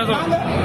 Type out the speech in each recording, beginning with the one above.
I don't know.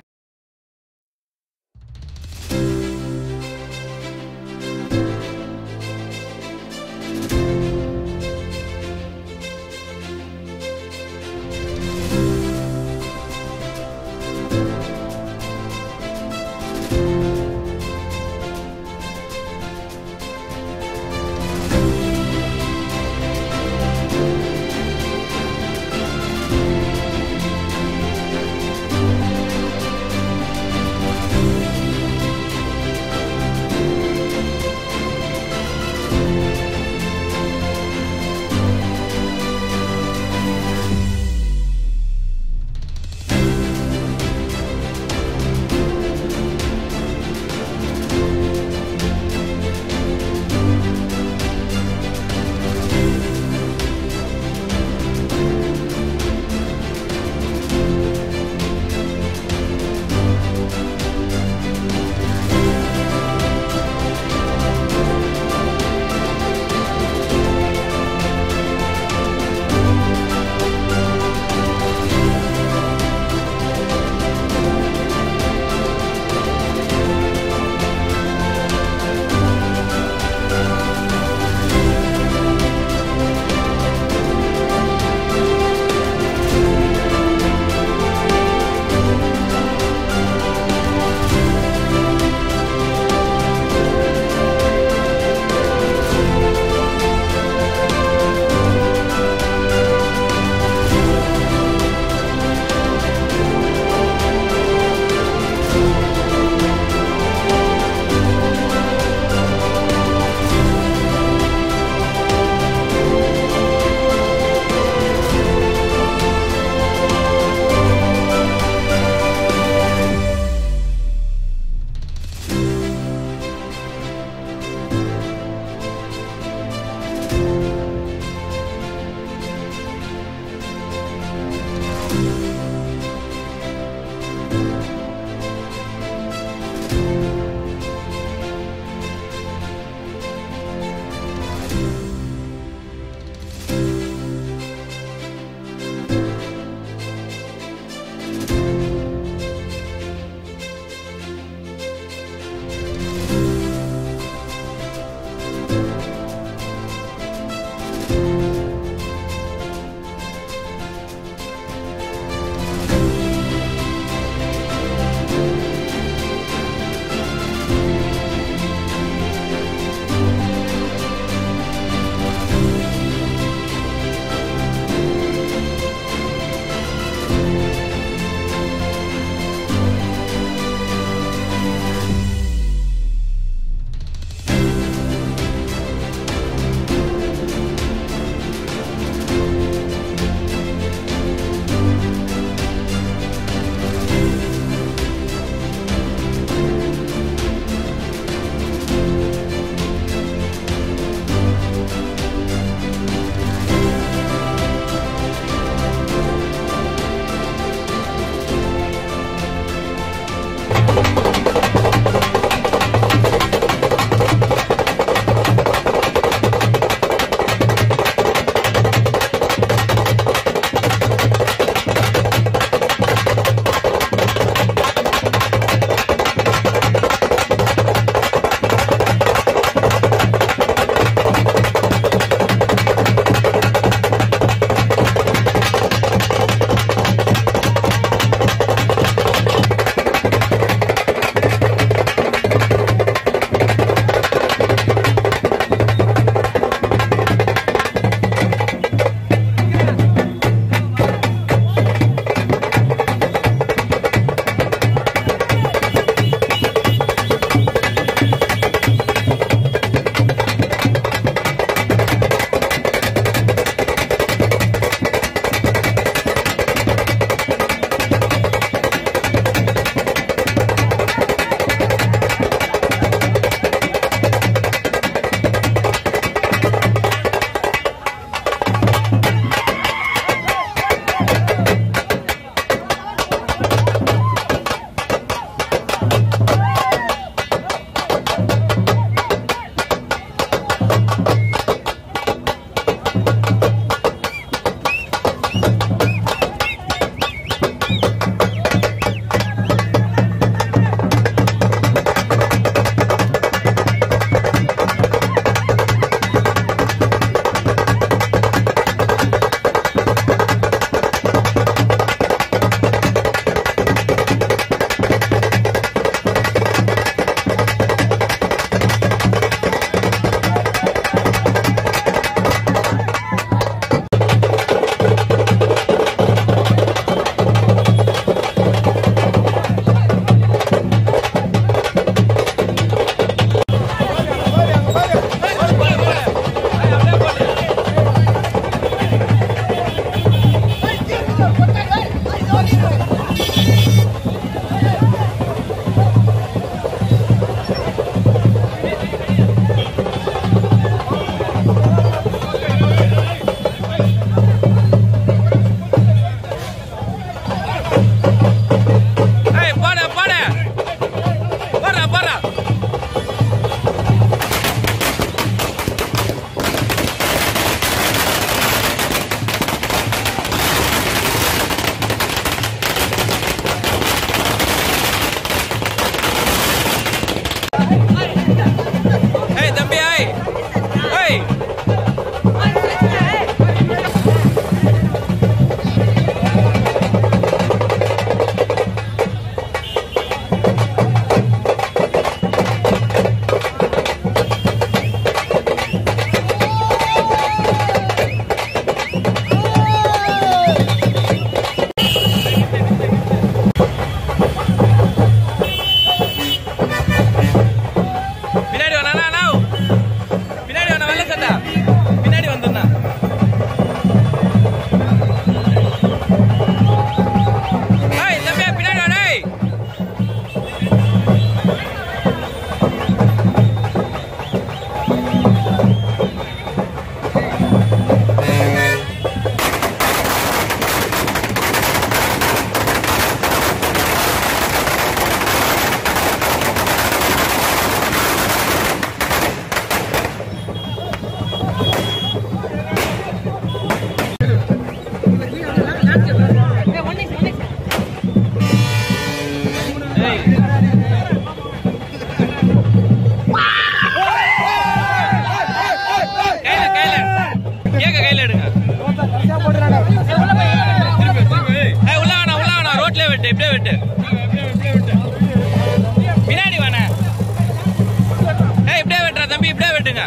தட்டுங்க.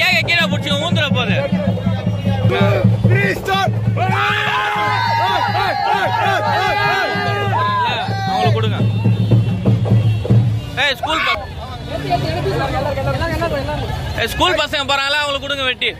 கேக்க கீழே பிடிச்சிங்க, ஊந்துட போகுது. அவங்களுக்கு கொடுங்க. ஸ்கூல் பசங்க போறாங்களா, அவங்களுக்கு கொடுங்க வெட்டி.